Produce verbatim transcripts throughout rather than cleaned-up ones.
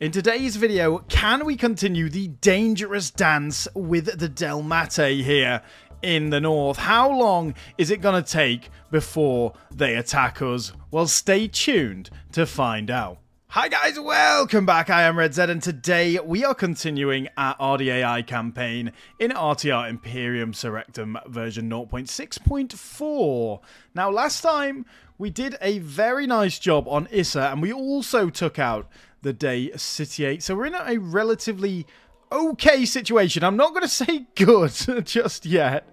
In today's video, can we continue the dangerous dance with the Delmatae here in the north? How long is it going to take before they attack us? Well, stay tuned to find out. Hi guys, welcome back. I am Red Zed, and today we are continuing our Ardiaei campaign in R T R Imperium Surrectum version zero point six point four. Now, last time we did a very nice job on Issa, and we also took out the Day City eight. So we're in a relatively okay situation. I'm not going to say good just yet,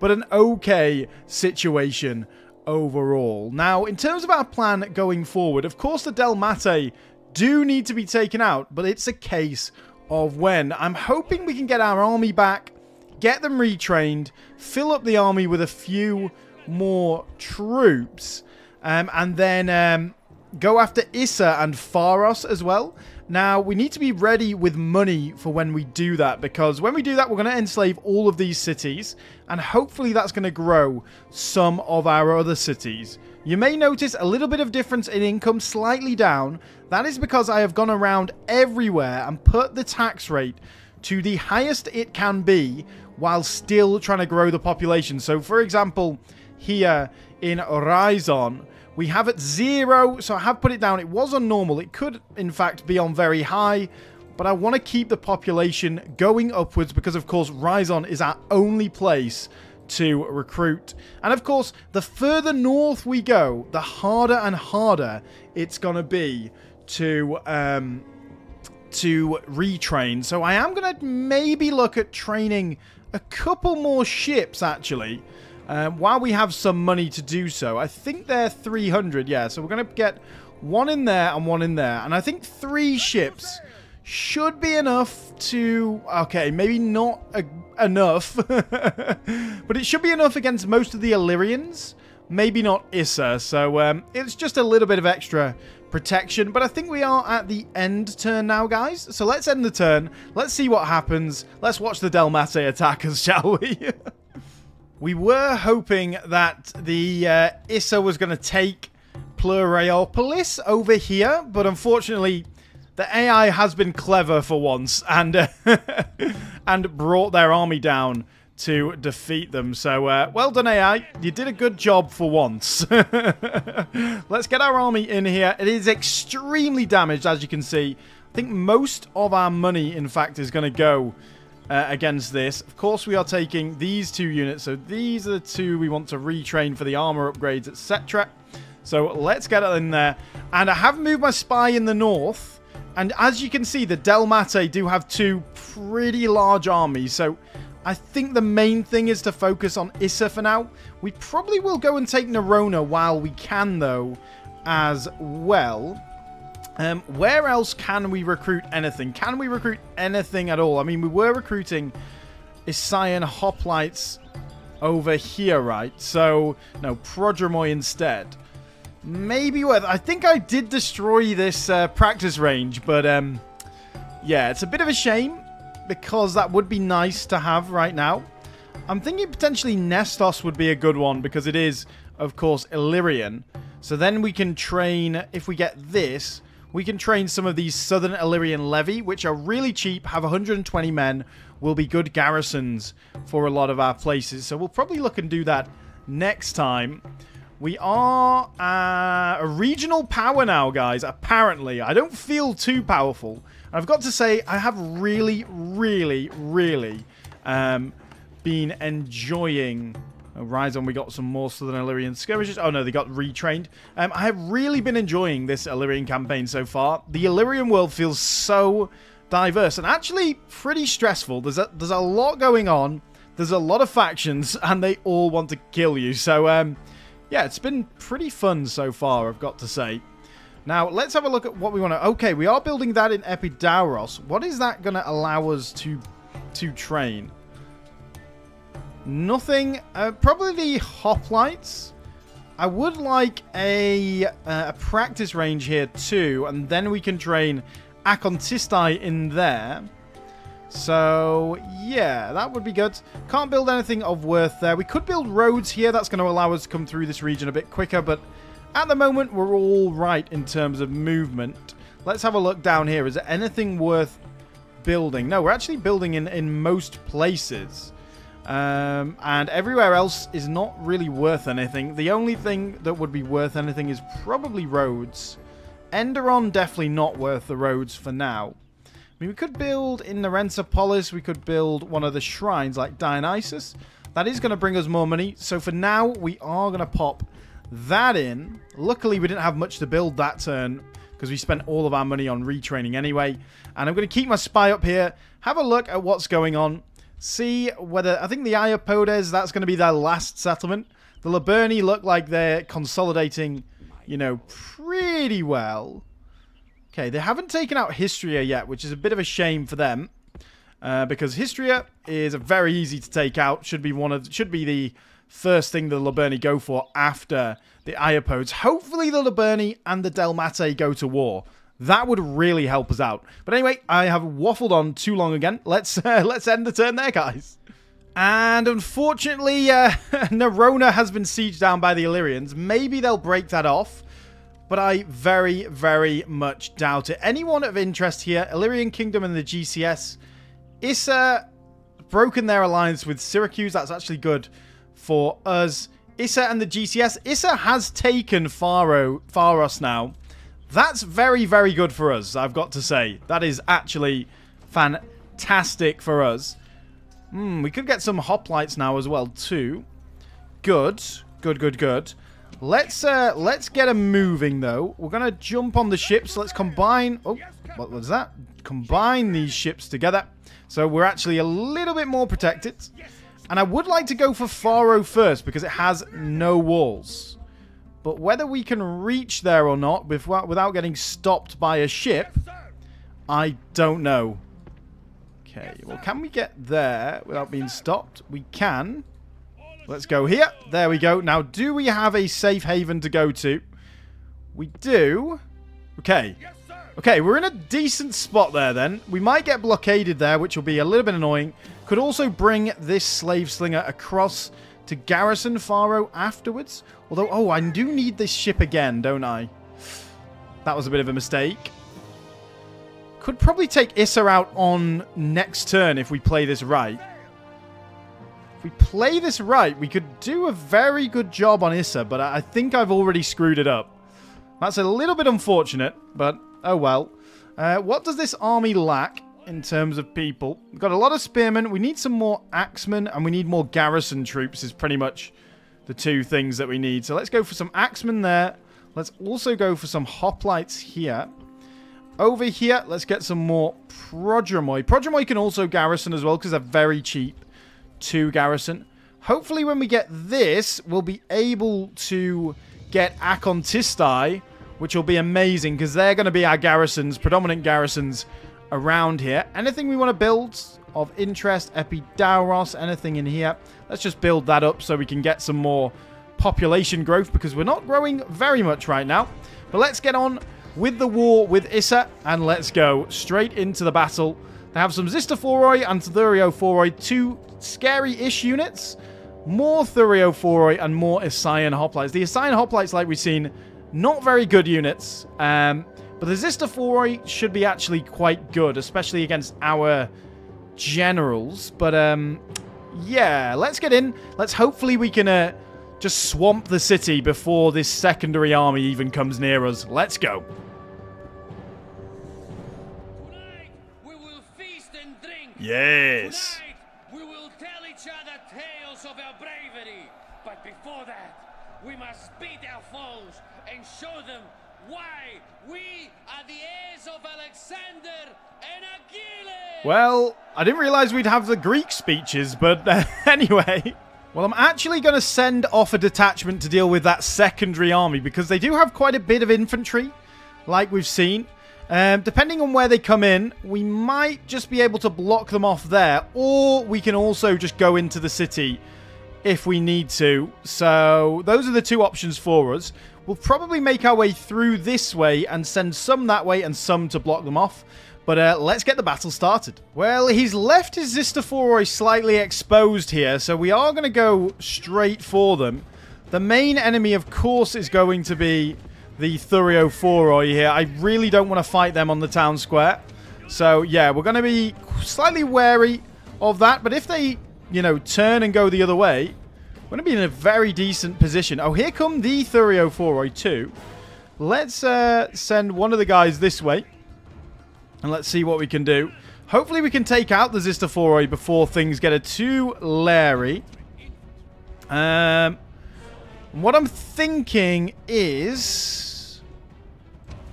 but an okay situation overall. Now, in terms of our plan going forward, of course the Delmatae do need to be taken out, but it's a case of when. I'm hoping we can get our army back, get them retrained, fill up the army with a few more troops, um, and then um, go after Issa and Pharos as well. Now, we need to be ready with money for when we do that, because when we do that, we're going to enslave all of these cities, and hopefully that's going to grow some of our other cities. You may notice a little bit of difference in income, slightly down. That is because I have gone around everywhere and put the tax rate to the highest it can be while still trying to grow the population. So, for example, here in Rhizon, we have it zero, so I have put it down. It was on normal. It could, in fact, be on very high, but I want to keep the population going upwards because, of course, Rhizon is our only place to recruit. And, of course, the further north we go, the harder and harder it's going to be to um, to retrain. So I am going to maybe look at training a couple more ships, actually. Um, while we have some money to do so. I think they're three hundred, yeah. So we're going to get one in there and one in there. And I think three ships should be enough to... Okay, maybe not uh, enough. But it should be enough against most of the Illyrians. Maybe not Issa. So um, it's just a little bit of extra protection. But I think we are at the end turn now, guys. So let's end the turn. Let's see what happens. Let's watch the Delmatae attack us, shall we? We were hoping that the uh, Issa was going to take Pleuropolis over here, but unfortunately, the A I has been clever for once and uh, and brought their army down to defeat them. So, uh, well done, A I. You did a good job for once. Let's get our army in here. It is extremely damaged, as you can see. I think most of our money, in fact, is going to go Uh, against this. Of course, we are taking these two units. So these are the two we want to retrain for the armor upgrades, et cetera. So let's get it in there. And I have moved my spy in the north. And as you can see, the Delmatae do have two pretty large armies. So I think the main thing is to focus on Issa for now. We probably will go and take Narona while we can, though, as well. Um, where else can we recruit anything? Can we recruit anything at all? I mean, we were recruiting Issaean Hoplites over here, right? So, no, Prodromoi instead. Maybe worth... I think I did destroy this uh, practice range, but, um, yeah, it's a bit of a shame because that would be nice to have right now. I'm thinking potentially Nestos would be a good one because it is, of course, Illyrian. So then we can train, if we get this... We can train some of these Southern Illyrian Levy, which are really cheap, have one hundred twenty men, will be good garrisons for a lot of our places. So we'll probably look and do that next time. We are uh, a regional power now, guys, apparently. I don't feel too powerful. I've got to say, I have really, really, really um, been enjoying... Rhizon, we got some more Southern Illyrian skirmishes. Oh, no, they got retrained. Um, I have really been enjoying this Illyrian campaign so far. The Illyrian world feels so diverse and actually pretty stressful. There's a, there's a lot going on. There's a lot of factions, and they all want to kill you. So, um, yeah, it's been pretty fun so far, I've got to say. Now, let's have a look at what we want to... Okay, we are building that in Epidauros. What is that going to allow us to, to train? Nothing. Uh, probably the hoplites. I would like a, uh, a practice range here too, and then we can train Akontistai in there. So, yeah, that would be good. Can't build anything of worth there. We could build roads here. That's going to allow us to come through this region a bit quicker, but at the moment, we're all right in terms of movement. Let's have a look down here. Is there anything worth building? No, we're actually building in, in most places. Um, and everywhere else is not really worth anything. The only thing that would be worth anything is probably roads. Enderon, definitely not worth the roads for now. I mean, we could build in Narensapolis. We could build one of the shrines like Dionysus. That is going to bring us more money. So for now, we are going to pop that in. Luckily, we didn't have much to build that turn, because we spent all of our money on retraining anyway. And I'm going to keep my spy up here. Have a look at what's going on. See whether... I think the Iapodes, that's going to be their last settlement. The Liburni look like they're consolidating, you know, pretty well. Okay, they haven't taken out Histria yet, which is a bit of a shame for them. Uh, because Histria is very easy to take out. Should be one of... Should be the first thing the Liburni go for after the Iapodes. Hopefully the Liburni and the Delmatae go to war. That would really help us out. But anyway, I have waffled on too long again. Let's uh, let's end the turn there, guys. And unfortunately, uh, Narona has been sieged down by the Illyrians. Maybe they'll break that off, but I very, very much doubt it. Anyone of interest here? Illyrian Kingdom and the G C S. Issa broken their alliance with Syracuse. That's actually good for us. Issa and the G C S. Issa has taken Pharo, Pharos now. That's very, very good for us, I've got to say. That is actually fantastic for us. Mm, we could get some hoplites now as well, too. Good. Good, good, good. Let's uh, let's get them moving, though. We're going to jump on the ships. Let's combine... Oh, what was that? Combine these ships together. So we're actually a little bit more protected. And I would like to go for Pharo first, because it has no walls. But whether we can reach there or not before, without getting stopped by a ship, yes, I don't know. Okay, yes, well, can we get there without yes, being stopped? We can. Let's go here. There we go. Now, do we have a safe haven to go to? We do. Okay. Yes, okay, we're in a decent spot there, then. We might get blockaded there, which will be a little bit annoying. Could also bring this slave slinger across to garrison Pharo afterwards. Although, oh, I do need this ship again, don't I? That was a bit of a mistake. Could probably take Issa out on next turn if we play this right. If we play this right, we could do a very good job on Issa, but I think I've already screwed it up. That's a little bit unfortunate, but oh well. Uh, what does this army lack in terms of people? We've got a lot of spearmen. We need some more axemen, and we need more garrison troops is pretty much the two things that we need. So let's go for some axemen there. Let's also go for some hoplites here. Over here, let's get some more Prodromoi. Prodromoi can also garrison as well, because they're very cheap to garrison. Hopefully when we get this, we'll be able to get Akontistai, which will be amazing, because they're going to be our garrisons, predominant garrisons around here. Anything we want to build of interest, Epidauros, anything in here. Let's just build that up so we can get some more population growth, because we're not growing very much right now. But let's get on with the war with Issa, and let's go straight into the battle. They have some Xystophoroi and Thureophoroi, two scary-ish units. More Thureophoroi and more Issaean Hoplites. The Issaean Hoplites, like we've seen, not very good units. Um... But the Xystophoroi should be actually quite good, especially against our generals. But, um, yeah, let's get in. Let's hopefully we can uh, just swamp the city before this secondary army even comes near us. Let's go. Tonight we will feast and drink. Yes. Tonight we will tell each other tales of our bravery. But before that, we must beat our foes and show them why we are the heirs of Alexander and Achilles. Well, I didn't realize we'd have the Greek speeches, but uh, anyway. Well, I'm actually going to send off a detachment to deal with that secondary army, because they do have quite a bit of infantry, like we've seen. Um, depending on where they come in, we might just be able to block them off there, or we can also just go into the city if we need to. So those are the two options for us. We'll probably make our way through this way and send some that way and some to block them off. But uh, let's get the battle started. Well, he's left his Xystophoroi slightly exposed here, so we are going to go straight for them. The main enemy, of course, is going to be the Thureophoroi here. I really don't want to fight them on the town square. So, yeah, we're going to be slightly wary of that. But if they, you know, turn and go the other way, we're going to be in a very decent position. Oh, here come the Thureophoroi too. Let's uh, send one of the guys this way. And let's see what we can do. Hopefully we can take out the Xystophoroi before things get a too leery. Um, what I'm thinking is...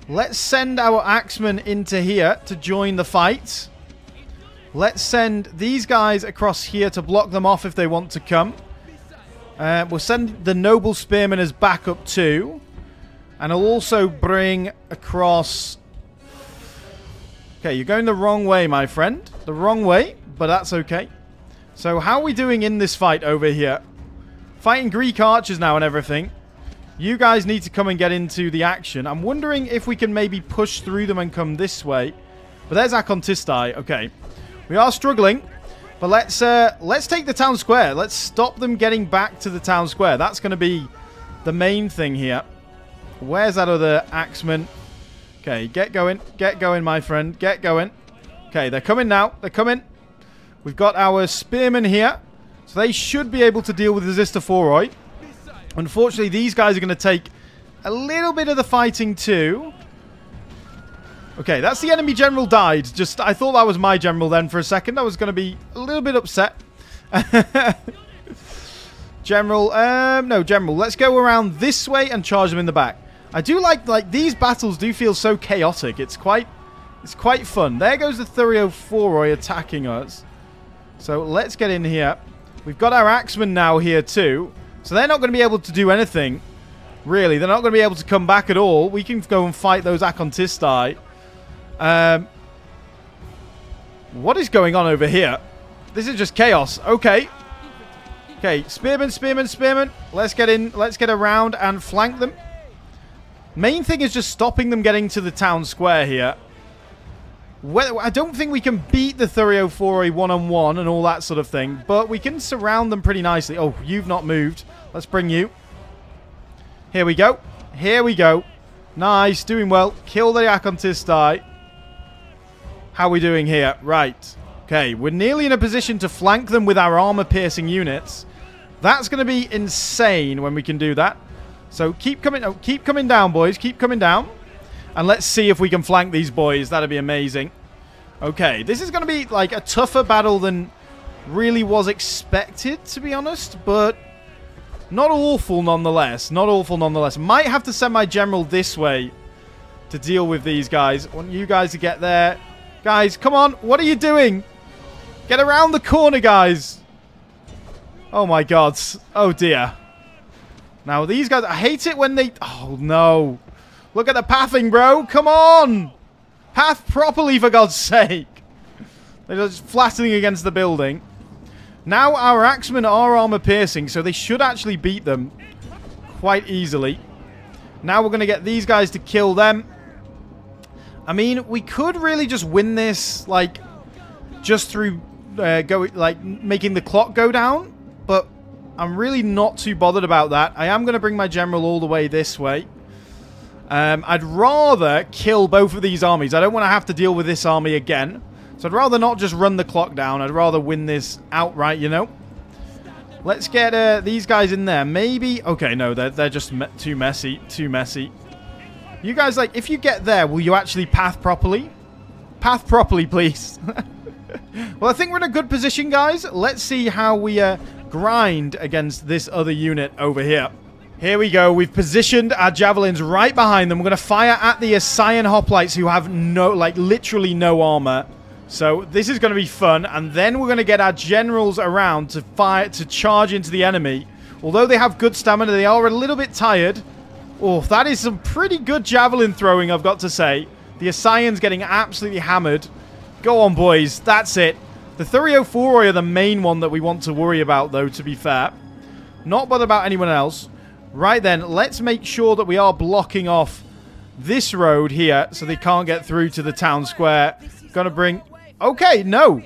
Let's send our Axemen into here to join the fight. Let's send these guys across here to block them off if they want to come. Uh, we'll send the Noble Spearmen as backup too. And I'll also bring across... Okay, you're going the wrong way, my friend. The wrong way, but that's okay. So how are we doing in this fight over here? Fighting Greek archers now and everything. You guys need to come and get into the action. I'm wondering if we can maybe push through them and come this way. But there's Akontistai. Okay. We are struggling. But let's uh, let's take the town square. Let's stop them getting back to the town square. That's going to be the main thing here. Where's that other axeman? Okay, get going. Get going, my friend. Get going. Okay, they're coming now. They're coming. We've got our spearmen here. So they should be able to deal with the Xystophoroi. Unfortunately, these guys are going to take a little bit of the fighting too. Okay, that's the enemy general died. Just, I thought that was my general then for a second. I was going to be a little bit upset. General, um, no, general. Let's go around this way and charge them in the back. I do like, like, these battles do feel so chaotic. It's quite, it's quite fun. There goes the Thureophoroi attacking us. So let's get in here. We've got our Axemen now here too. So they're not going to be able to do anything, really. They're not going to be able to come back at all. We can go and fight those Akontistai. Um, what is going on over here? This is just chaos. Okay. Okay, Spearman, Spearman, Spearman. Let's get in. Let's get around and flank them. Main thing is just stopping them getting to the town square here. Well, I don't think we can beat the Thureophoroi one-on-one and all that sort of thing, but we can surround them pretty nicely. Oh, you've not moved. Let's bring you. Here we go. Here we go. Nice. Doing well. Kill the Akontistai. How are we doing here? Right. Okay, we're nearly in a position to flank them with our armor-piercing units. That's going to be insane when we can do that. So keep coming, oh, keep coming down, boys. Keep coming down. And let's see if we can flank these boys. That'd be amazing. Okay, this is going to be like a tougher battle than really was expected, to be honest. But not awful nonetheless. Not awful nonetheless. Might have to send my general this way to deal with these guys. I want you guys to get there. Guys, come on. What are you doing? Get around the corner, guys. Oh, my God. Oh, dear. Now, these guys, I hate it when they... Oh, no. Look at the pathing, bro. Come on. Path properly, for God's sake. They're just flattening against the building. Now, our Axemen are armor-piercing, so they should actually beat them quite easily. Now, we're going to get these guys to kill them. I mean, we could really just win this, like, just through, uh, go, like, making the clock go down, but... I'm really not too bothered about that. I am going to bring my general all the way this way. Um, I'd rather kill both of these armies. I don't want to have to deal with this army again. So I'd rather not just run the clock down. I'd rather win this outright, you know. Let's get uh, these guys in there. Maybe... Okay, no, they're, they're just me- too messy. Too messy. You guys, like, if you get there, will you actually path properly? Path properly, please. Well, I think we're in a good position, guys. Let's see how we... Uh, grind against this other unit over here. Here we go. We've positioned our javelins right behind them. We're going to fire at the Issaean Hoplites who have no, like, literally no armor. So this is going to be fun. And then we're going to get our generals around to fire, to charge into the enemy. Although they have good stamina, they are a little bit tired. Oh, that is some pretty good javelin throwing, I've got to say. The Issaean's getting absolutely hammered. Go on, boys. That's it. The Thureophoroi are the main one that we want to worry about, though, to be fair. Not bothered about anyone else. Right then, let's make sure that we are blocking off this road here so they can't get through to the town square. Gonna bring... Okay, no.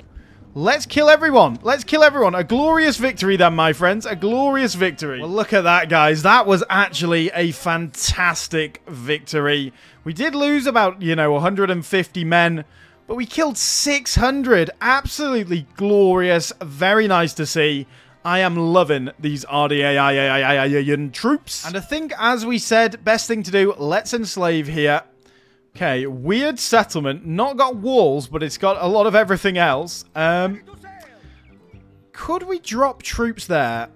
Let's kill everyone. Let's kill everyone. A glorious victory then, my friends. A glorious victory. Well, look at that, guys. That was actually a fantastic victory. We did lose about, you know, one hundred fifty men, but we killed six hundred. Absolutely glorious. Very nice to see. I am loving these Ardiaei troops. And I think, as we said, best thing to do, let's enslave here. Okay, weird settlement. Not got walls, but it's got a lot of everything else. Um, could we drop troops there?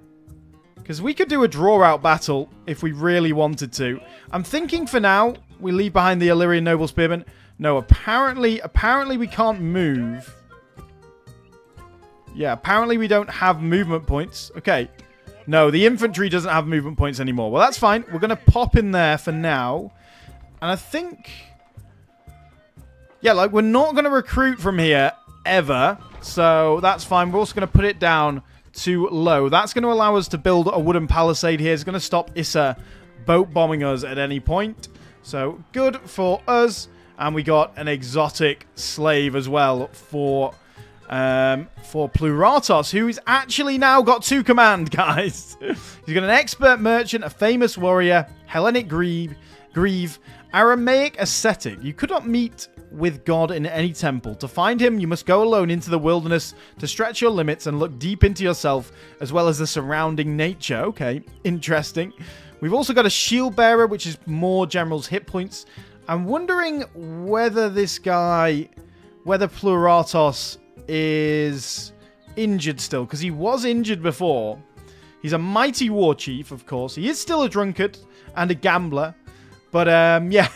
Because we could do a draw-out battle if we really wanted to. I'm thinking for now, we leave behind the Illyrian noble spearmen. No, apparently, apparently we can't move. Yeah, apparently we don't have movement points. Okay. No, the infantry doesn't have movement points anymore. Well, that's fine. We're going to pop in there for now. And I think... yeah, like, we're not going to recruit from here, ever. So, that's fine. We're also going to put it down to low. That's going to allow us to build a wooden palisade here. It's going to stop Issa boat bombing us at any point. So, good for us. And we got an exotic slave as well for... Um, for Pleuratos, who is actually now got two command, guys. He's got an expert merchant, a famous warrior, Hellenic grieve, grieve, Aramaic ascetic. You could not meet with God in any temple. To find him, you must go alone into the wilderness to stretch your limits and look deep into yourself, as well as the surrounding nature. Okay, interesting. We've also got a shield bearer, which is more general's hit points. I'm wondering whether this guy, whether Pleuratos... is injured still, because he was injured before. He's a mighty war chief, of course. He is still a drunkard and a gambler, but um yeah,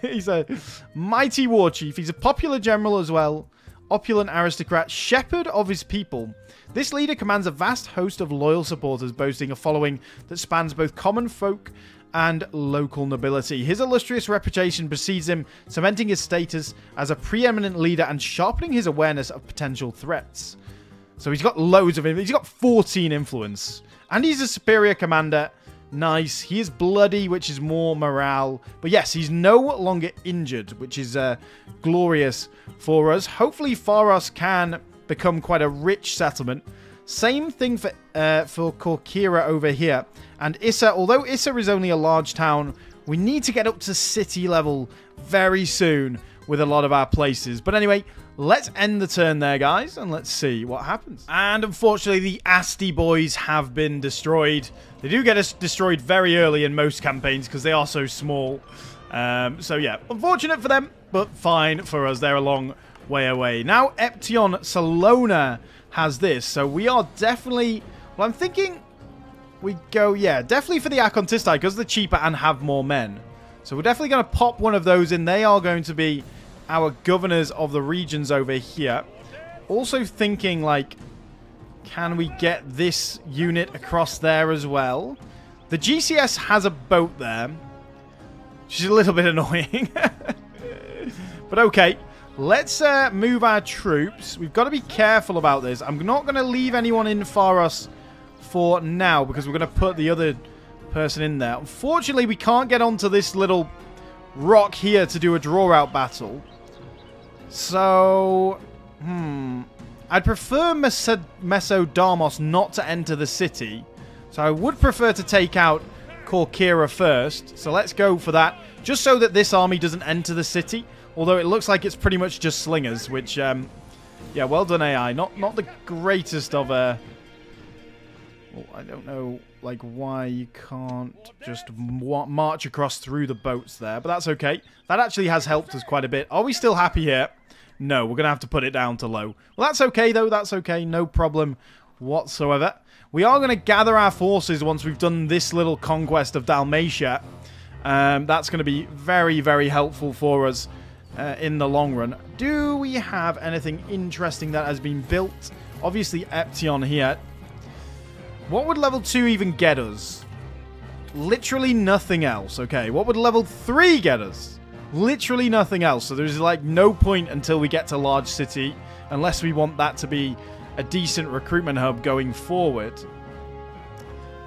he's a mighty war chief. He's a popular general as well, opulent aristocrat, shepherd of his people. This leader commands a vast host of loyal supporters, boasting a following that spans both common folk and local nobility. His illustrious reputation precedes him, cementing his status as a preeminent leader and sharpening his awareness of potential threats. So he's got loads of him. He's got fourteen influence. And he's a superior commander. Nice. He is bloody, which is more morale. But yes, he's no longer injured, which is uh, glorious for us. Hopefully, Pharos can become quite a rich settlement. Same thing for uh, for Corcyra over here. And Issa, although Issa is only a large town, we need to get up to city level very soon with a lot of our places. But anyway, let's end the turn there, guys, and let's see what happens. And unfortunately, the Asti boys have been destroyed. They do get us destroyed very early in most campaigns because they are so small. Um, so yeah, unfortunate for them, but fine for us. They're a long way away. Now Eption Salona has this, so we are definitely... well, I'm thinking we go, yeah, definitely for the Akontistai, because they're cheaper and have more men. So we're definitely going to pop one of those in. They are going to be our governors of the regions over here. Also thinking, like, can we get this unit across there as well? The G C S has a boat there, which is a little bit annoying. But okay. Let's uh, move our troops. We've got to be careful about this. I'm not going to leave anyone in Pharos for now, because we're going to put the other person in there. Unfortunately, we can't get onto this little rock here to do a draw-out battle. So, hmm. I'd prefer Mesodamos not to enter the city. So I would prefer to take out Corcyra first. So let's go for that, just so that this army doesn't enter the city. Although it looks like it's pretty much just slingers, which, um, yeah, well done, A I. Not not the greatest of a... well, I don't know, like, why you can't just march across through the boats there, but that's okay. That actually has helped us quite a bit. Are we still happy here? No, we're going to have to put it down to low. Well, that's okay, though. That's okay. No problem whatsoever. We are going to gather our forces once we've done this little conquest of Dalmatia. Um, that's going to be very, very helpful for us. Uh, in the long run. Do we have anything interesting that has been built? Obviously, Eption here. What would level two even get us? Literally nothing else. Okay, what would level three get us? Literally nothing else. So there's like no point until we get to large city, unless we want that to be a decent recruitment hub going forward.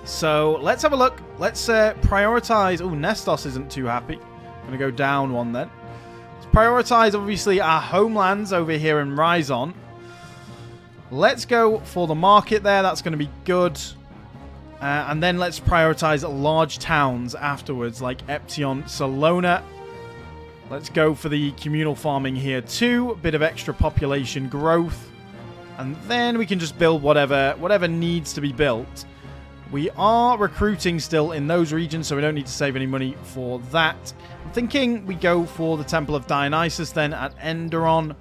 So let's have a look. Let's uh, prioritize. Oh, Nestos isn't too happy. I'm going to go down one then. Prioritize, obviously, our homelands over here in Rhizon. Let's go for the market there. That's going to be good. Uh, and then let's prioritize large towns afterwards, like Eption, Salona. Let's go for the communal farming here too. A bit of extra population growth. And then we can just build whatever, whatever needs to be built. We are recruiting still in those regions, so we don't need to save any money for that. I'm thinking we go for the Temple of Dionysus then at Enderon.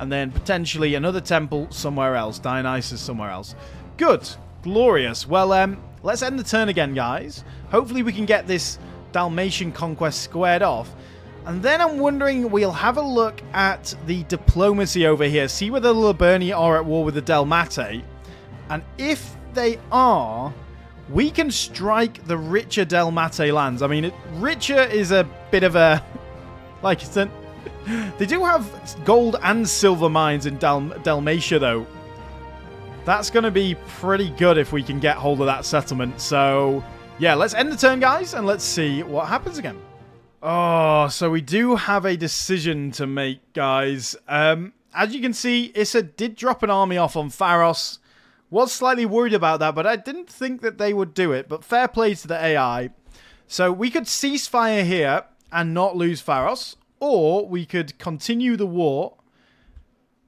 And then potentially another temple somewhere else. Dionysus somewhere else. Good. Glorious. Well, um, let's end the turn again, guys. Hopefully we can get this Dalmatian conquest squared off. And then I'm wondering, we'll have a look at the diplomacy over here. See whether the Liburni are at war with the Delmatae. And if they are, we can strike the richer Delmatae lands. I mean, it, richer is a bit of a... Like, it's an, they do have gold and silver mines in Dal, Dalmatia, though. That's going to be pretty good if we can get hold of that settlement. So, yeah, let's end the turn, guys, and let's see what happens again. Oh, so we do have a decision to make, guys. Um, as you can see, Issa did drop an army off on Pharos. Was slightly worried about that, but I didn't think that they would do it. But fair play to the A I. So we could cease fire here and not lose Pharos. Or we could continue the war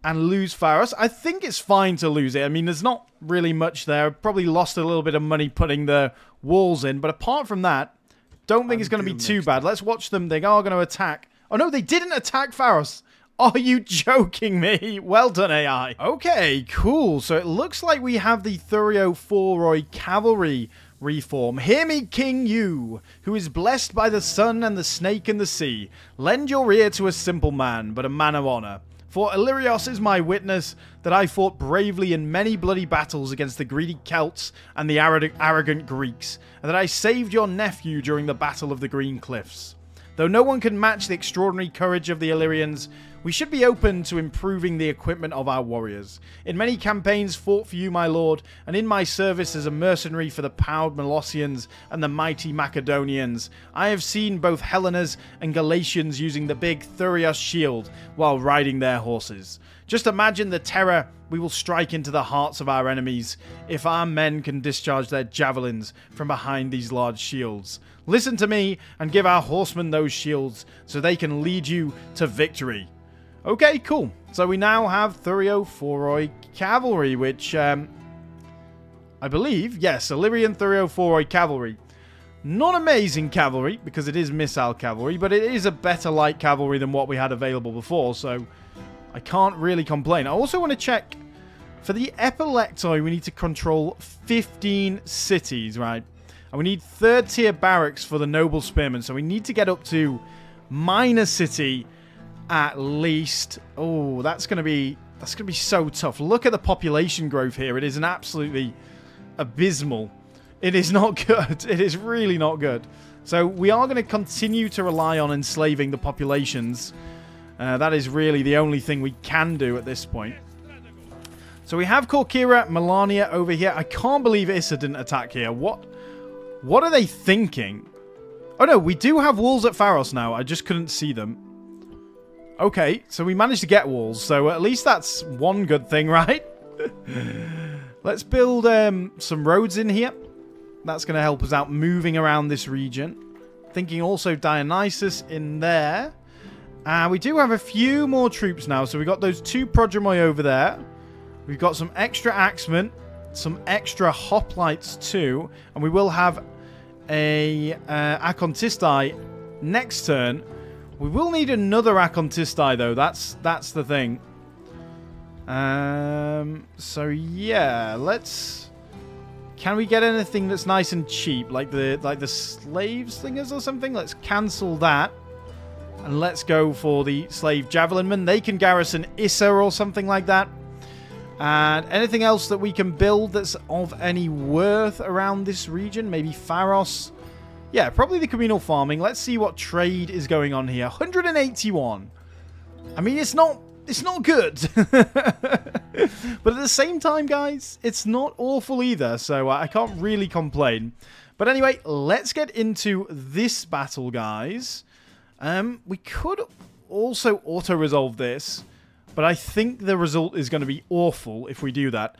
and lose Pharos. I think it's fine to lose it. I mean, there's not really much there. Probably lost a little bit of money putting the walls in. But apart from that, don't think it's going to be too bad. Let's watch them. They are going to attack. Oh, no, they didn't attack Pharos. Are you joking me? Well done, A I. Okay, cool. So it looks like we have the Thureophoroi cavalry reform. Hear me, King, you, who is blessed by the sun and the snake and the sea. Lend your ear to a simple man, but a man of honor. For Illyrios is my witness that I fought bravely in many bloody battles against the greedy Celts and the arrogant Greeks, and that I saved your nephew during the Battle of the Green Cliffs. Though no one can match the extraordinary courage of the Illyrians, we should be open to improving the equipment of our warriors. In many campaigns fought for you, my lord, and in my service as a mercenary for the proud Molossians and the mighty Macedonians, I have seen both Hellenas and Galatians using the big Thureos shield while riding their horses. Just imagine the terror we will strike into the hearts of our enemies if our men can discharge their javelins from behind these large shields. Listen to me and give our horsemen those shields so they can lead you to victory. Okay, cool. So we now have Thureophoroi cavalry, which um, I believe, yes, Illyrian Thureophoroi cavalry. Not amazing cavalry because it is missile cavalry, but it is a better light cavalry than what we had available before, so I can't really complain. I also want to check for the Epilectoi. We need to control fifteen cities, right? And we need third tier barracks for the noble spearmen, so we need to get up to minor city. At least. Oh, that's going to be that's going to be so tough. Look at the population growth here. It is an absolutely abysmal. It is not good. It is really not good. So we are going to continue to rely on enslaving the populations. Uh, that is really the only thing we can do at this point. So we have Corcyra, Melania over here. I can't believe Issa didn't attack here. What? What are they thinking? Oh no, we do have walls at Pharos now. I just couldn't see them. Okay, so we managed to get walls, so at least that's one good thing, right? Let's build um, some roads in here. That's going to help us out moving around this region. Thinking also Dionysus in there. Uh, we do have a few more troops now, so we've got those two Prodromoi over there. We've got some extra axemen, some extra hoplites too, and we will have a uh, Akontistai next turn. We will need another Akontistai, though. That's that's the thing. Um, so, yeah. Let's... Can we get anything that's nice and cheap? Like the like the slave slingers or something? Let's cancel that. And let's go for the slave javelinmen. They can garrison Issa or something like that. And anything else that we can build that's of any worth around this region? Maybe Pharos... Yeah, probably the communal farming. Let's see what trade is going on here. one hundred eighty-one. I mean, it's not it's not good. But at the same time, guys, it's not awful either. So I can't really complain. But anyway, let's get into this battle, guys. Um, we could also auto-resolve this. But I think the result is going to be awful if we do that.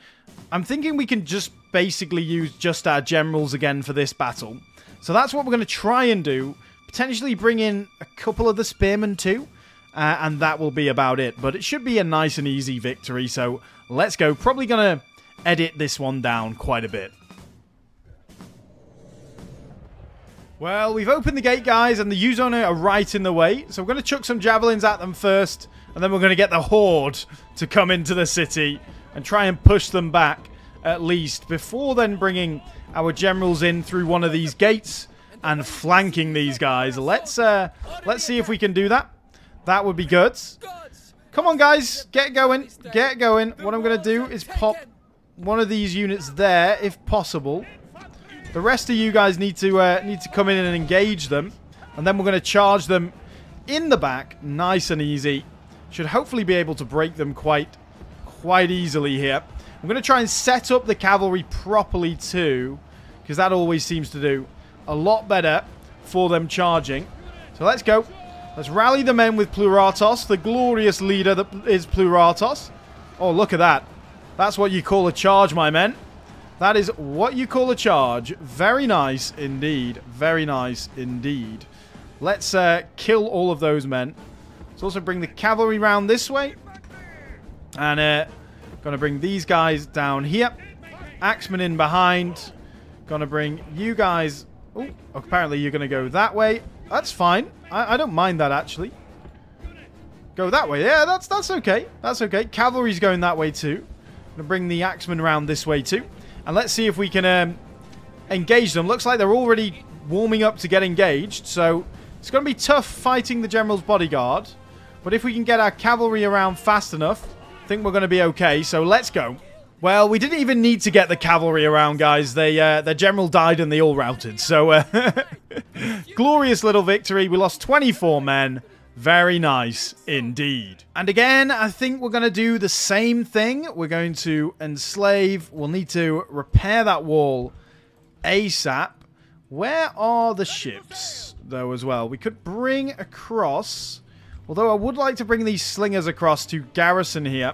I'm thinking we can just basically use just our generals again for this battle. So that's what we're going to try and do. Potentially bring in a couple of the spearmen too. Uh, and that will be about it. But it should be a nice and easy victory. So let's go. Probably going to edit this one down quite a bit. Well, we've opened the gate, guys, and the Yuzona are right in the way. So we're going to chuck some javelins at them first, and then we're going to get the horde to come into the city and try and push them back, at least, before then bringing our generals in through one of these gates and flanking these guys. Let's, uh, let's see if we can do that. That would be good. Come on, guys. Get going. Get going. What I'm going to do is pop one of these units there, if possible. The rest of you guys need to uh, need to come in and engage them. And then we're going to charge them in the back. Nice and easy. Should hopefully be able to break them quite, quite easily here. I'm going to try and set up the cavalry properly too. Because that always seems to do a lot better for them charging. So let's go. Let's rally the men with Pleuratos. The glorious leader that is Pleuratos. Oh, look at that. That's what you call a charge, my men. That is what you call a charge. Very nice indeed. Very nice indeed. Let's uh, kill all of those men. Let's also bring the cavalry round this way. And uh, going to bring these guys down here. Axemen in behind. Going to bring you guys... Oh, apparently you're going to go that way. That's fine. I, I don't mind that, actually. Go that way. Yeah, that's, that's okay. That's okay. Cavalry's going that way, too. I'm going to bring the axemen round this way, too. And let's see if we can um, engage them. Looks like they're already warming up to get engaged. So it's going to be tough fighting the general's bodyguard. But if we can get our cavalry around fast enough, I think we're going to be okay. So let's go. Well, we didn't even need to get the cavalry around, guys. They, uh, their general died and they all routed. So uh, glorious little victory. We lost twenty-four men. Very nice indeed. And again, I think we're going to do the same thing. We're going to enslave. We'll need to repair that wall ASAP. Where are the ships, though, as well? We could bring across. Although I would like to bring these slingers across to garrison here.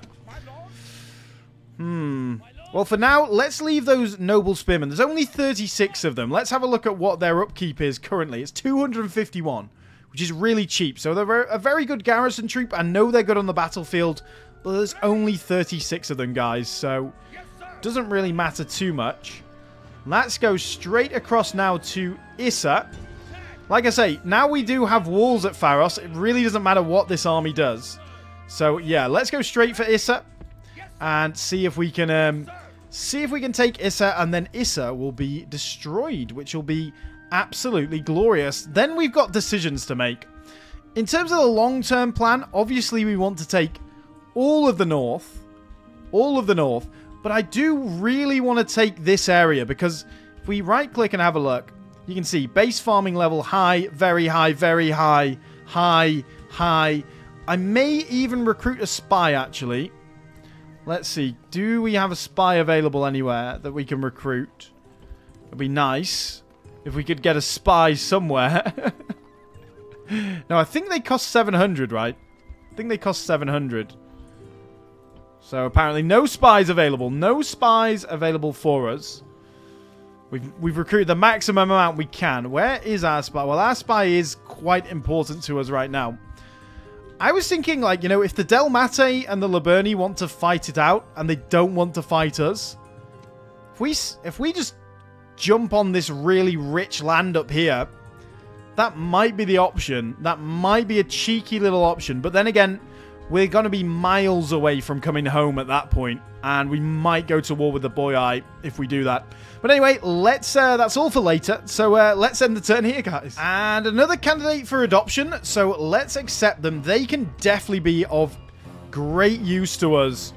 Hmm. Well, for now, let's leave those noble spearmen. There's only thirty-six of them. Let's have a look at what their upkeep is currently. It's two hundred fifty-one. Which is really cheap. So they're a very good garrison troop. I know they're good on the battlefield. But there's only thirty-six of them, guys. So it doesn't really matter too much. Let's go straight across now to Issa. Like I say, now we do have walls at Pharos. It really doesn't matter what this army does. So yeah, let's go straight for Issa. And see if we can... Um, see if we can take Issa. And then Issa will be destroyed. Which will be... absolutely glorious. Then we've got decisions to make. In terms of the long-term plan, obviously we want to take all of the north. All of the north. But I do really want to take this area because if we right-click and have a look, you can see base farming level high, very high, very high, high, high. I may even recruit a spy, actually. Let's see. Do we have a spy available anywhere that we can recruit? That'd be nice. If we could get a spy somewhere. Now, I think they cost seven hundred, right? I think they cost seven hundred. So, apparently, no spies available. No spies available for us. We've, we've recruited the maximum amount we can. Where is our spy? Well, our spy is quite important to us right now. I was thinking, like, you know, if the Delmatae and the Liburni want to fight it out, and they don't want to fight us, if we, if we just... jump on this really rich land up here. That might be the option. That might be a cheeky little option. But then again, we're going to be miles away from coming home at that point. And we might go to war with the Boyai if we do that. But anyway, let's. Uh, that's all for later. So uh, let's end the turn here, guys. And another candidate for adoption. So let's accept them. They can definitely be of great use to us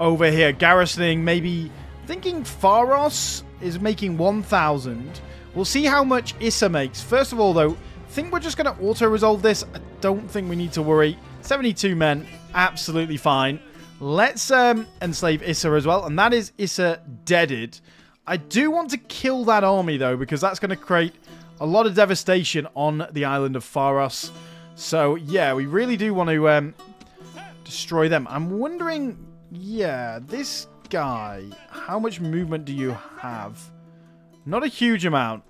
over here. Garrisoning, maybe thinking Pharos... is making one thousand. We'll see how much Issa makes. First of all, though, I think we're just going to auto-resolve this. I don't think we need to worry. seventy-two men, absolutely fine. Let's um, enslave Issa as well, and that is Issa deaded. I do want to kill that army, though, because that's going to create a lot of devastation on the island of Pharos. So, yeah, we really do want to um, Destroy them. I'm wondering... Yeah, this guy. How much movement do you have? Not a huge amount.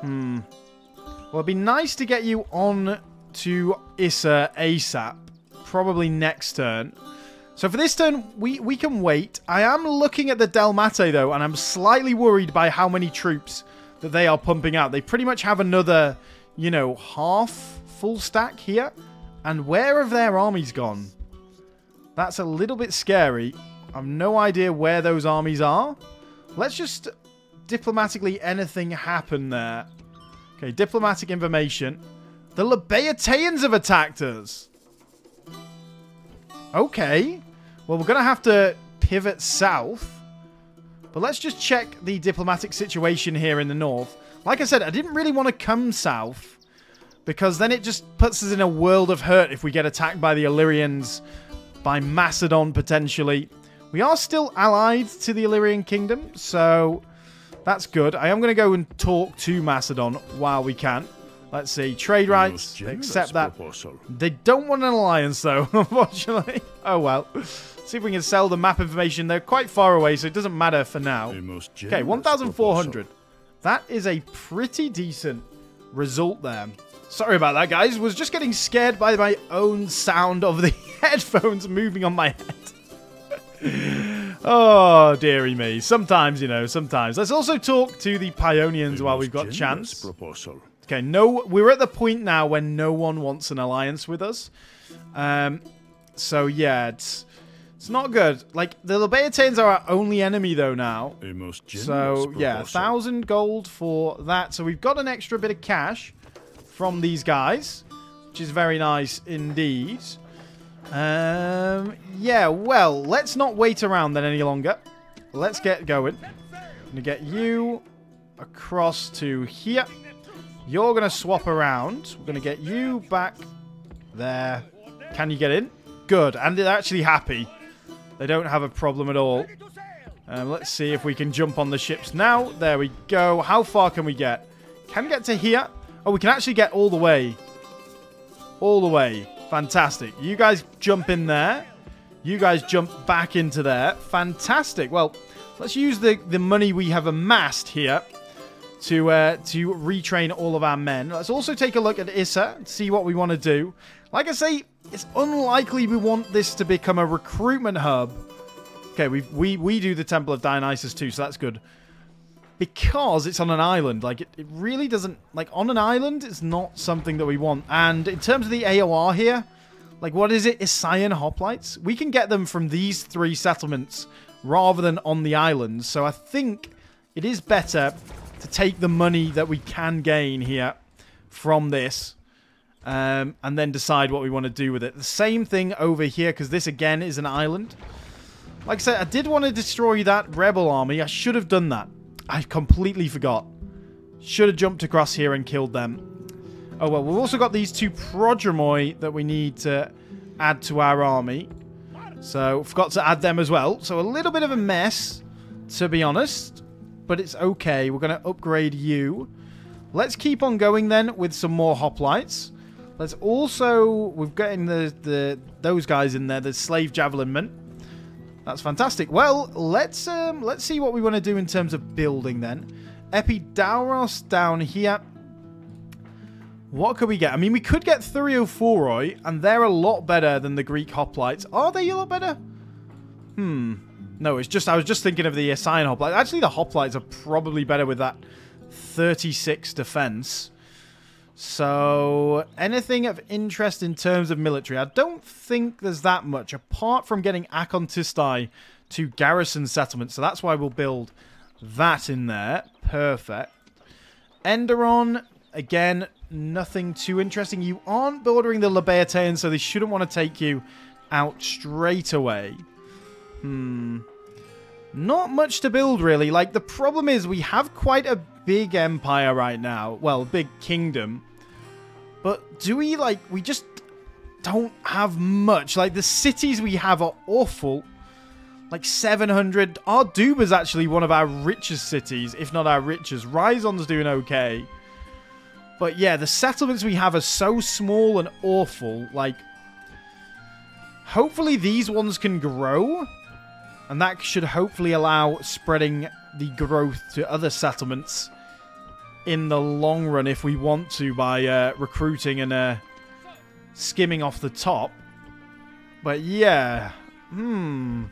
Hmm. Well, it'd be nice to get you on to Issa ASAP. Probably next turn. So for this turn, we, we can wait. I am looking at the Delmatae, though, and I'm slightly worried by how many troops that they are pumping out. They pretty much have another, you know, half full stack here. And where have their armies gone? That's a little bit scary. I've no idea where those armies are. Let's just diplomatically anything happen there. Okay, diplomatic information. The Labeataeans have attacked us. Okay. Well, we're going to have to pivot south. But let's just check the diplomatic situation here in the north. Like I said, I didn't really want to come south, because then it just puts us in a world of hurt if we get attacked by the Illyrians, by Macedon potentially. We are still allied to the Illyrian kingdom, so that's good. I am going to go and talk to Macedon while we can. Let's see. Trade rights. Accept that. Proposal. They don't want an alliance, though, unfortunately. Oh, well. See if we can sell the map information. They're quite far away, so it doesn't matter for now. Okay, one thousand four hundred. That is a pretty decent result there. Sorry about that, guys. Was just getting scared by my own sound of the headphones moving on my head. Oh, dearie me. Sometimes, you know, sometimes. Let's also talk to the Pionians while we've got chance. Proposal. Okay, no, we're at the point now when no one wants an alliance with us. Um, so, yeah, it's... It's not good. Like, the Labeataeans are our only enemy, though, now. So, yeah, one thousand gold for that. So we've got an extra bit of cash from these guys, which is very nice indeed. Um, yeah, well, let's not wait around then any longer. Let's get going. I'm going to get you across to here. You're going to swap around. We're going to get you back there. Can you get in? Good. And they're actually happy. They don't have a problem at all. Um, let's see if we can jump on the ships now. There we go. How far can we get? Can we get to here? Oh, we can actually get all the way. All the way. Fantastic. You guys jump in there. You guys jump back into there. Fantastic. Well, let's use the, the money we have amassed here to, uh, to retrain all of our men. Let's also take a look at Issa, see what we want to do. Like I say... It's unlikely we want this to become a recruitment hub. Okay, we we we do the Temple of Dionysus too, so that's good. Because it's on an island. Like, it, it really doesn't... Like, on an island, it's not something that we want. And in terms of the A O R here, like, what is it? Issaean Hoplites? We can get them from these three settlements rather than on the island. So I think it is better to take the money that we can gain here from this. Um, and then decide what we want to do with it. The same thing over here, because this, again, is an island. Like I said, I did want to destroy that rebel army. I should have done that. I completely forgot. Should have jumped across here and killed them. Oh, well, we've also got these two Prodromoi that we need to add to our army. So, forgot to add them as well. So, a little bit of a mess, to be honest. But it's okay. We're going to upgrade you. Let's keep on going, then, with some more hoplites. Let's also... We've gotten the, the, those guys in there. The slave javelin men. That's fantastic. Well, let's um, let's see what we want to do in terms of building then. Epidauros down here. What could we get? I mean, we could get Thureophoroi, and they're a lot better than the Greek hoplites. Are they a lot better? Hmm. No, it's just... I was just thinking of the Issaean hoplites. Actually, the hoplites are probably better with that thirty-six defense. So, anything of interest in terms of military? I don't think there's that much, apart from getting Akontistai to garrison settlements. So, that's why we'll build that in there. Perfect. Enderon, again, nothing too interesting. You aren't bordering the Labeataeans, so they shouldn't want to take you out straight away. Hmm. Not much to build, really. Like, the problem is we have quite a big empire right now. Well, big kingdom. But do we, like, we just don't have much. Like, the cities we have are awful. Like, seven hundred. Ardiaei is actually one of our richest cities, if not our richest. Rhizon's doing okay. But, yeah, the settlements we have are so small and awful. Like, Hopefully these ones can grow, and that should hopefully allow spreading the growth to other settlements in the long run if we want to, by uh, recruiting and uh, skimming off the top. But yeah, hmm,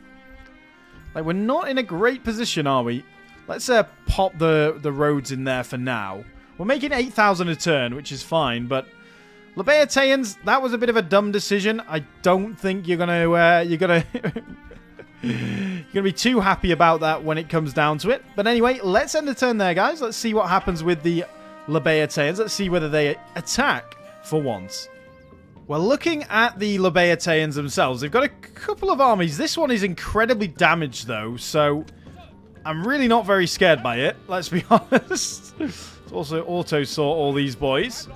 like we're not in a great position, are we? Let's uh, pop the the roads in there for now. We're making eight thousand a turn, which is fine, but Labeataeans, that was a bit of a dumb decision. I don't think you're gonna uh, you're gonna you're gonna be too happy about that when it comes down to it. But anyway, let's end the turn there, guys. Let's see what happens with the Labeataeans. Let's see whether they attack for once. Well, looking at the Labeataeans themselves, they've got a couple of armies. This one is incredibly damaged, though, so I'm really not very scared by it. Let's be honest. It's also auto-saw all these boys.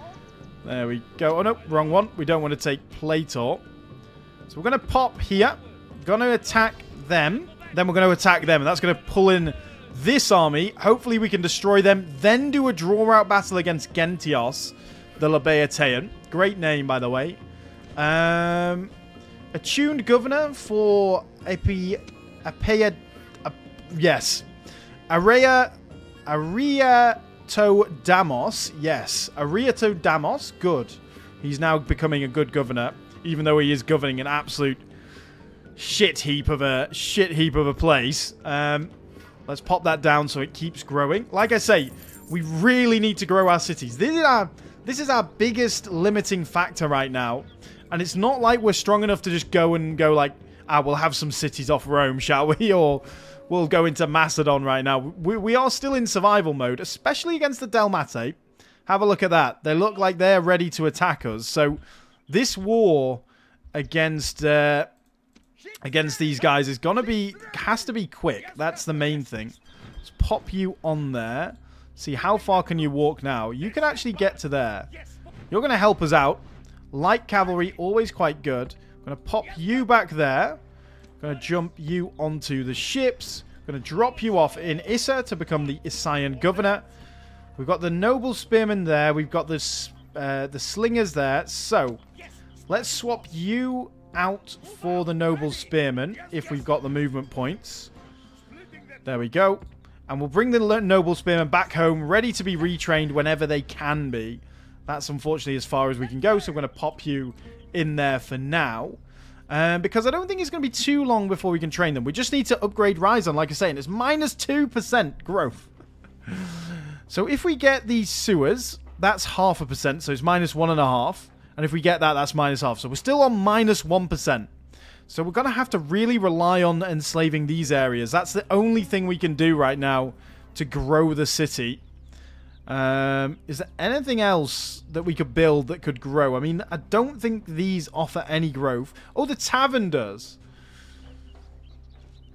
There we go. Oh, no. Wrong one. We don't want to take Plator. So we're going to pop here. Going to attack them. Then we're going to attack them. And that's going to pull in this army. Hopefully we can destroy them. Then do a draw-out battle against Gentios, the Labeataean. Great name, by the way. Um, attuned governor for Epi... Apea... Ap yes. Area... Area... Damos, yes. Arieto Damos, good. He's now becoming a good governor, even though he is governing an absolute shit heap of a shit heap of a place. Um, let's pop that down so it keeps growing. Like I say, we really need to grow our cities. This is our this is our biggest limiting factor right now, and it's not like we're strong enough to just go and go like, ah, we'll have some cities off Rome, shall we? Or we'll go into Macedon right now. We, we are still in survival mode, especially against the Delmatae. Have a look at that. They look like they're ready to attack us. So this war against uh, against these guys is gonna be has to be quick. That's the main thing. Let's pop you on there. See, how far can you walk now? You can actually get to there. You're gonna help us out. Light cavalry, always quite good. I'm gonna pop you back there. Going to jump you onto the ships. Going to drop you off in Issa to become the Issaean governor. We've got the noble spearmen there. We've got the, uh, the slingers there. So, let's swap you out for the noble spearmen if we've got the movement points. There we go. And we'll bring the noble spearmen back home, ready to be retrained whenever they can be. That's unfortunately as far as we can go, so I'm going to pop you in there for now. Um, because I don't think it's going to be too long before we can train them. We just need to upgrade Rhizon, like I say, and it's minus two percent growth. So if we get these sewers, that's half a percent, so it's minus one and a half. And if we get that, that's minus half. So we're still on minus one percent. So we're going to have to really rely on enslaving these areas. That's the only thing we can do right now to grow the city. Um, is there anything else that we could build that could grow? I mean, I don't think these offer any growth. Oh, the tavern does.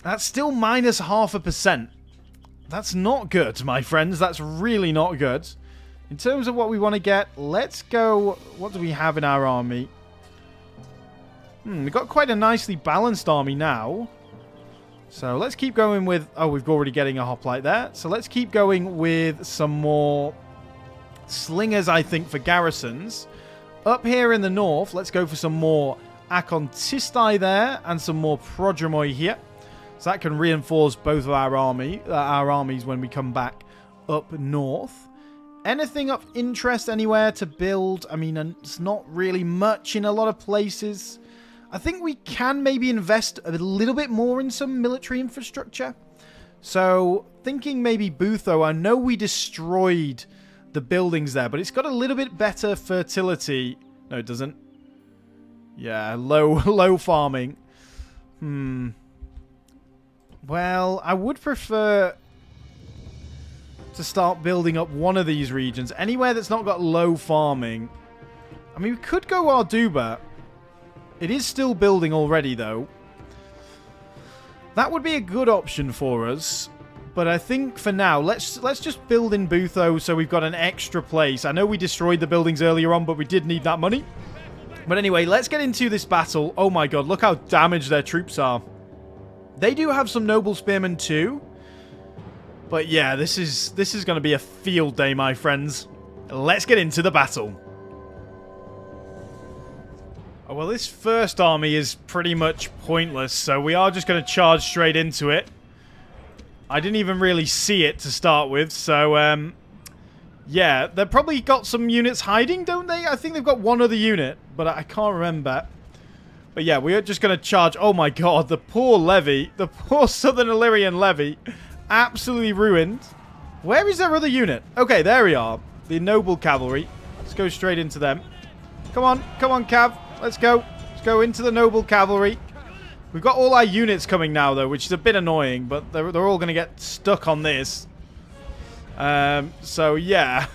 That's still minus half a percent. That's not good, my friends. That's really not good. In terms of what we want to get, let's go... What do we have in our army? Hmm, we've got quite a nicely balanced army now. So let's keep going with... Oh, we've already getting a hoplite there. So let's keep going with some more slingers, I think, for garrisons. Up here in the north, let's go for some more Akontistai there and some more Prodromoi here. So that can reinforce both of our army, uh, our armies when we come back up north. Anything of interest anywhere to build? I mean, it's not really much in a lot of places. I think we can maybe invest a little bit more in some military infrastructure. So, thinking maybe Bootho, I know we destroyed the buildings there, but it's got a little bit better fertility. No, it doesn't. Yeah, low, low farming. Hmm. Well, I would prefer to start building up one of these regions. Anywhere that's not got low farming. I mean, we could go Arduba. It is still building already, though. That would be a good option for us. But I think for now, let's let's just build in Bootho so we've got an extra place. I know we destroyed the buildings earlier on, but we did need that money. But anyway, let's get into this battle. Oh my god, look how damaged their troops are. They do have some noble spearmen too. But yeah, this is, this is going to be a field day, my friends. Let's get into the battle. Oh, well, this first army is pretty much pointless, so we are just going to charge straight into it. I didn't even really see it to start with, so, um... yeah, they've probably got some units hiding, don't they? I think they've got one other unit, but I can't remember. But yeah, we're just going to charge... Oh my god, the poor levy. The poor Southern Illyrian levy. Absolutely ruined. Where is their other unit? Okay, there we are. The noble cavalry. Let's go straight into them. Come on, come on, Cav. Let's go. Let's go into the noble cavalry. We've got all our units coming now, though, which is a bit annoying, but they're, they're all going to get stuck on this. Um, so, yeah.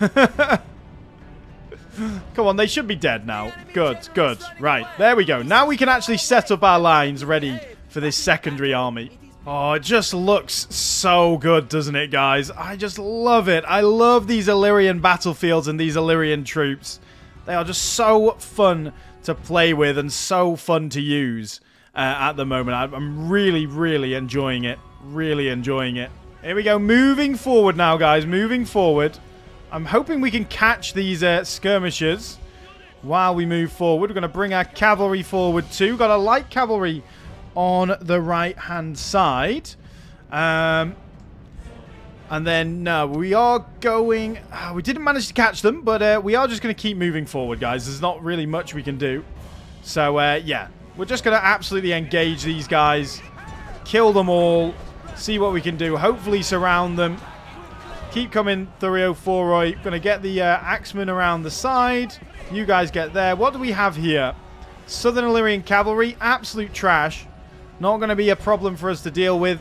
Come on, they should be dead now. Good, good. Right, there we go. Now we can actually set up our lines ready for this secondary army. Oh, it just looks so good, doesn't it, guys? I just love it. I love these Illyrian battlefields and these Illyrian troops. They are just so fun to play with and so fun to use uh, at the moment. I'm really, really enjoying it. Really enjoying it. Here we go, moving forward now, guys, moving forward. I'm hoping we can catch these uh, skirmishers while we move forward. We're going to bring our cavalry forward too. Got a light cavalry on the right-hand side. Um, and then uh, we are going... Uh, we didn't manage to catch them, but uh, we are just going to keep moving forward, guys. There's not really much we can do. So, uh, yeah, we're just going to absolutely engage these guys, kill them all. See what we can do. Hopefully surround them. Keep coming, Thureophoroi. Going to get the uh, axemen around the side. You guys get there. What do we have here? Southern Illyrian cavalry. Absolute trash. Not going to be a problem for us to deal with.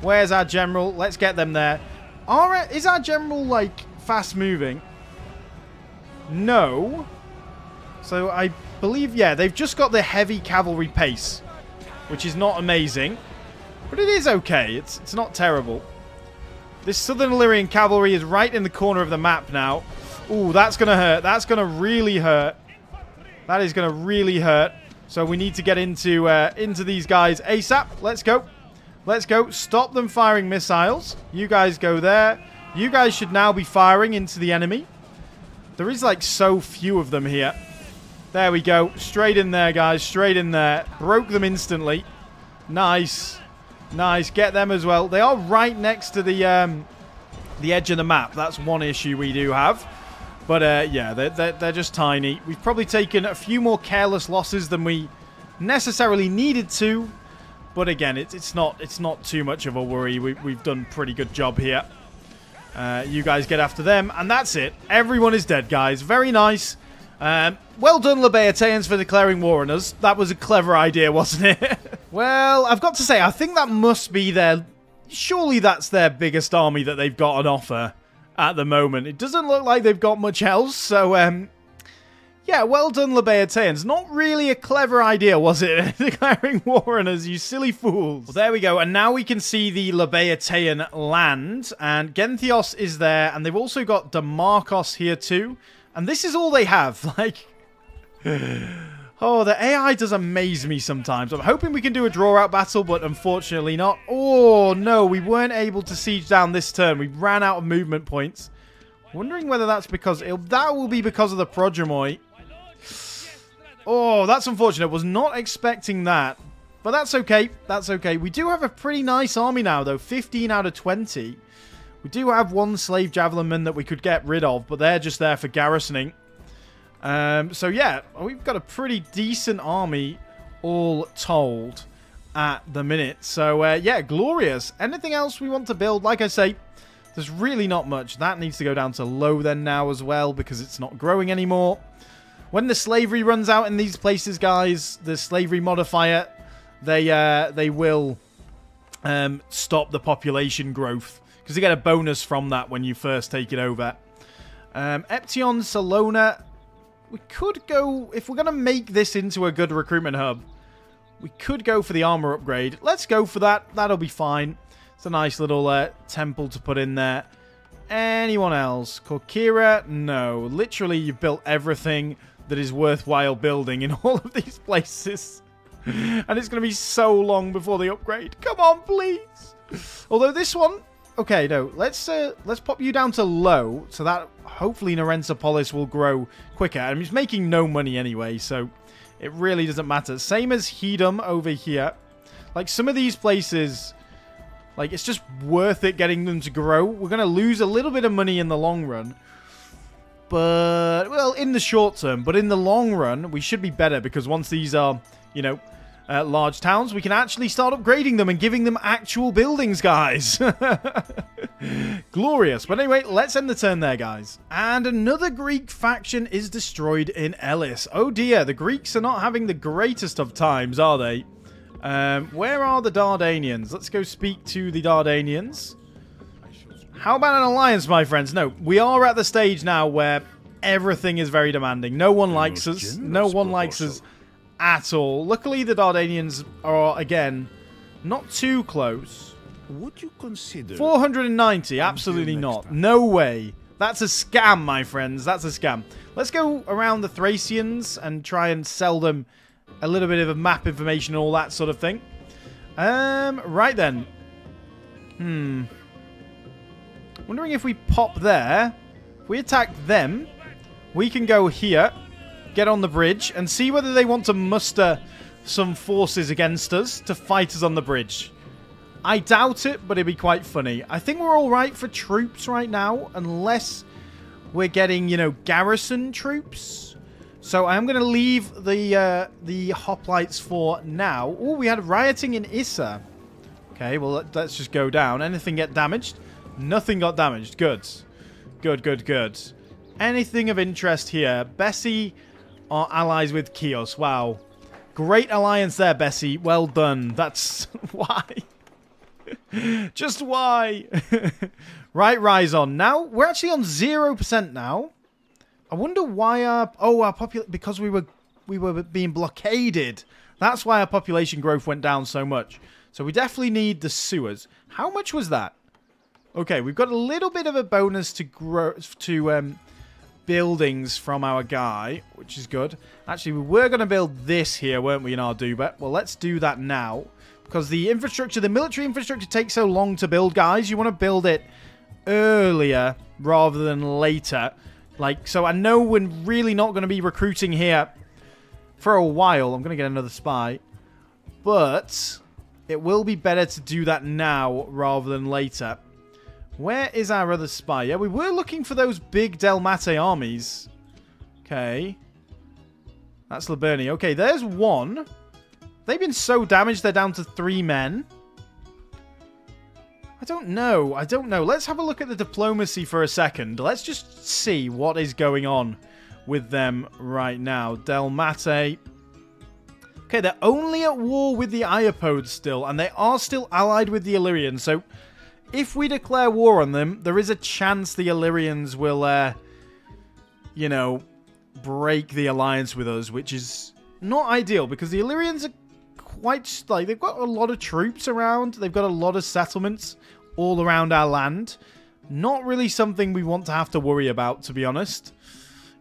Where's our general? Let's get them there. Are, is our general, like, fast moving? No. So I believe, yeah, they've just got the heavy cavalry pace, which is not amazing. But it is okay. It's it's not terrible. This Southern Illyrian cavalry is right in the corner of the map now. Ooh, that's going to hurt. That's going to really hurt. That is going to really hurt. So we need to get into uh, into these guys ASAP. Let's go. Let's go. Stop them firing missiles. You guys go there. You guys should now be firing into the enemy. There is, like, so few of them here. There we go. Straight in there, guys. Straight in there. Broke them instantly. Nice. Nice, get them as well. They are right next to the um, the edge of the map. That's one issue we do have. But, uh, yeah, they're, they're, they're just tiny. We've probably taken a few more careless losses than we necessarily needed to. But, again, it, it's not it's not too much of a worry. We, we've done a pretty good job here. Uh, you guys get after them. And that's it. Everyone is dead, guys. Very nice. Um, well done, Labeataeans, for declaring war on us. That was a clever idea, wasn't it? Well, I've got to say, I think that must be their... Surely that's their biggest army that they've got on offer at the moment. It doesn't look like they've got much else, so... Um, yeah, well done, Labeataeans. Not really a clever idea, was it? Declaring war on us, you silly fools. Well, there we go, and now we can see the Labeataean land. And Genthios is there, and they've also got Demarchos here too. And this is all they have, like... Oh, the A I does amaze me sometimes. I'm hoping we can do a draw-out battle, but unfortunately not. Oh, no, we weren't able to siege down this turn. We ran out of movement points. Wondering whether that's because... It'll, that will be because of the Prodromoi. Oh, that's unfortunate. Was not expecting that. But that's okay. That's okay. We do have a pretty nice army now, though. fifteen out of twenty. We do have one slave javelinman that we could get rid of, but they're just there for garrisoning. Um, so, yeah, we've got a pretty decent army all told at the minute. So, uh, yeah, glorious. Anything else we want to build? Like I say, there's really not much. That needs to go down to low then now as well because it's not growing anymore. When the slavery runs out in these places, guys, the slavery modifier, they, uh, they will um, stop the population growth because you get a bonus from that when you first take it over. Um, Eption, Salona... We could go... If we're going to make this into a good recruitment hub, we could go for the armor upgrade. Let's go for that. That'll be fine. It's a nice little uh, temple to put in there. Anyone else? Corcyra? No. Literally, you've built everything that is worthwhile building in all of these places. And it's going to be so long before the upgrade. Come on, please. Although this one... Okay, no, let's uh, let's pop you down to low, so that hopefully Narona will grow quicker. I mean, it's making no money anyway, so It really doesn't matter. Same as Hedum over here. Like, some of these places, like, it's just worth it getting them to grow. We're going to lose a little bit of money in the long run. But, well, in the short term. But in the long run, we should be better. Because once these are, you know, uh, large towns, we can actually start upgrading them and giving them actual buildings, guys. Glorious. But anyway, let's end the turn there, guys. And another Greek faction is destroyed in Elis. Oh, dear. The Greeks are not having the greatest of times, are they? Um, where are the Dardanians? Let's go speak to the Dardanians. How about an alliance, my friends? No, we are at the stage now where everything is very demanding. No one likes us. No one likes us at all. Luckily, the Dardanians are, again, not too close. Would you consider four hundred ninety? Absolutely not. No way. That's a scam, my friends. That's a scam. Let's go around the Thracians and try and sell them a little bit of a map information and all that sort of thing. Um, right then. Hmm. Wondering if we pop there, if we attack them, we can go here, get on the bridge, and see whether they want to muster some forces against us to fight us on the bridge. I doubt it, but it'd be quite funny. I think we're all right for troops right now, unless we're getting, you know, garrison troops. So I'm going to leave the uh, the hoplites for now. Oh, we had rioting in Issa. Okay, well, let's just go down. Anything get damaged? Nothing got damaged. Good. Good, good, good. Anything of interest here? Bessie are allies with Chios. Wow. Great alliance there, Bessie. Well done. That's why. Just why? Right, Rhizon. Now, we're actually on zero percent now. I wonder why our... Oh, our population... Because we were, we were being blockaded. That's why our population growth went down so much. So we definitely need the sewers. How much was that? Okay, we've got a little bit of a bonus to grow to um, buildings from our guy, which is good. Actually, we were going to build this here, weren't we, in Ardubet? Well, let's do that now, because the infrastructure, the military infrastructure takes so long to build, guys. You want to build it earlier rather than later. Like, so I know we're really not going to be recruiting here for a while. I'm going to get another spy. But it will be better to do that now rather than later. Where is our other spy? Yeah, we were looking for those big Delmatae armies. Okay. That's Liburni. Okay, there's one. They've been so damaged, they're down to three men. I don't know. I don't know. Let's have a look at the diplomacy for a second. Let's just see what is going on with them right now. Delmatae. Okay, they're only at war with the Iapodes still, and they are still allied with the Illyrians, so... If we declare war on them, there is a chance the Illyrians will, uh, you know, break the alliance with us, which is not ideal because the Illyrians are quite, like, they've got a lot of troops around. They've got a lot of settlements all around our land. Not really something we want to have to worry about, to be honest.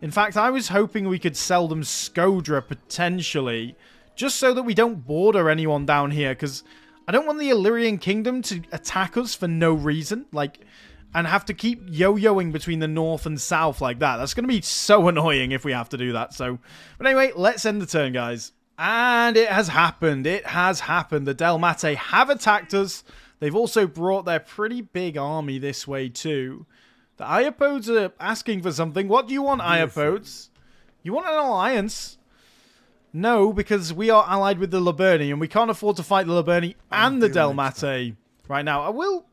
In fact, I was hoping we could sell them Skodra, potentially, just so that we don't border anyone down here, because... I don't want the Illyrian Kingdom to attack us for no reason, like, and have to keep yo-yoing between the north and south like that. That's going to be so annoying if we have to do that, so. But anyway, let's end the turn, guys. And it has happened. It has happened. The Delmatae have attacked us. They've also brought their pretty big army this way, too. The Iapodes are asking for something. What do you want, Iapodes? You want an alliance? No, because we are allied with the Liburni, and we can't afford to fight the Liburni and the Delmatae right now. I will,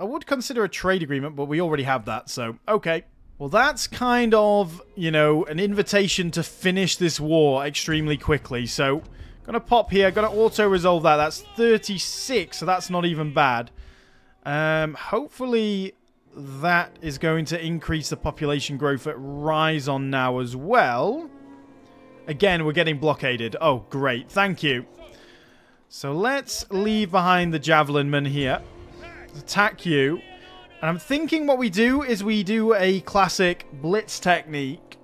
I would consider a trade agreement, but we already have that, so, okay. Well, that's kind of, you know, an invitation to finish this war extremely quickly. So, gonna pop here, gonna auto-resolve that. That's thirty-six, so that's not even bad. Um, hopefully, that is going to increase the population growth at Rhizon now as well. Again, we're getting blockaded. Oh, great. Thank you. So let's leave behind the Javelin Men here. Attack you. And I'm thinking what we do is we do a classic blitz technique.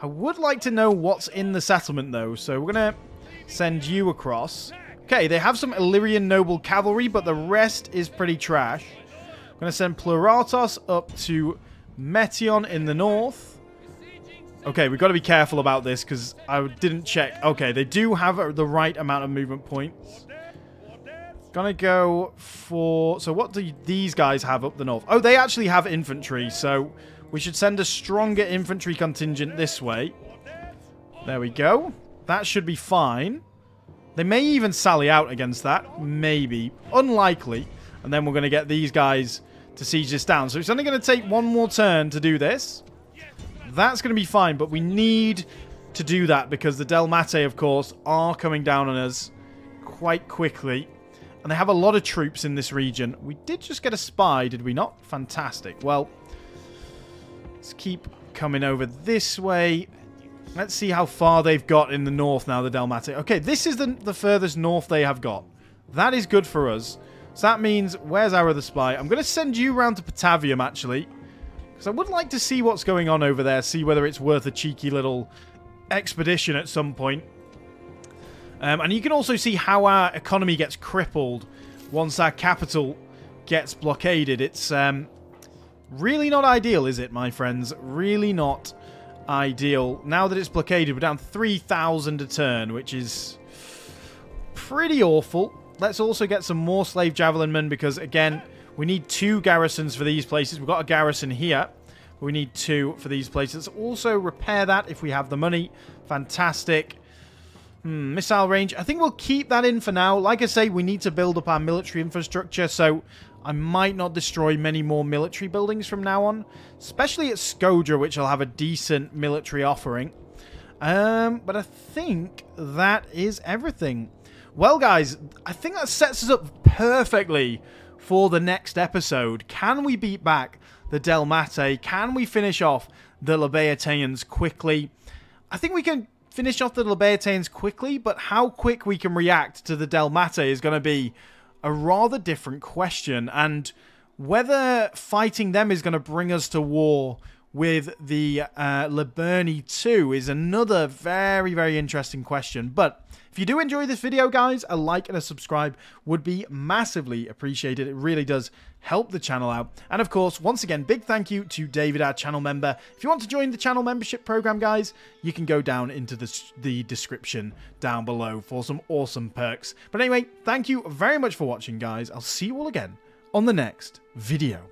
I would like to know what's in the settlement, though. So we're going to send you across. Okay, they have some Illyrian Noble Cavalry, but the rest is pretty trash. I'm going to send Pleuratos up to Metion in the north. Okay, we've got to be careful about this because I didn't check. Okay, they do have the right amount of movement points. Gonna go for... So what do these guys have up the north? Oh, they actually have infantry, so we should send a stronger infantry contingent this way. There we go. That should be fine. They may even sally out against that. Maybe. Unlikely. And then we're going to get these guys to siege this down. So it's only going to take one more turn to do this. That's going to be fine, but we need to do that because the Delmatae, of course, are coming down on us quite quickly. And they have a lot of troops in this region. We did just get a spy, did we not? Fantastic. Well, let's keep coming over this way. Let's see how far they've got in the north now, the Delmatae. Okay, this is the, the furthest north they have got. That is good for us. So that means, where's our other spy? I'm going to send you round to Patavium, actually. Because I would like to see what's going on over there. See whether it's worth a cheeky little expedition at some point. Um, and you can also see how our economy gets crippled once our capital gets blockaded. It's um, really not ideal, is it, my friends? Really not ideal. Now that it's blockaded, we're down three thousand a turn, which is pretty awful. Let's also get some more slave javelin men because, again, we need two garrisons for these places. We've got a garrison here. We need two for these places. Let's also repair that if we have the money. Fantastic. Hmm, missile range. I think we'll keep that in for now. Like I say, we need to build up our military infrastructure, so I might not destroy many more military buildings from now on. Especially at Skodra, which will have a decent military offering. Um, but I think that is everything. Well, guys, I think that sets us up perfectly for the next episode. Can we beat back the Delmatae? Can we finish off the Labeataeans quickly? I think we can... Finish off the Labeataeans quickly, but how quick we can react to the Delmatae is going to be a rather different question. And whether fighting them is going to bring us to war with the uh, Liburni too is another very, very interesting question. But if you do enjoy this video, guys, a like and a subscribe would be massively appreciated. It really does help the channel out. And of course, once again, big thank you to David, our channel member. If you want to join the channel membership program, guys, you can go down into the, the description down below for some awesome perks. But anyway, thank you very much for watching, guys. I'll see you all again on the next video.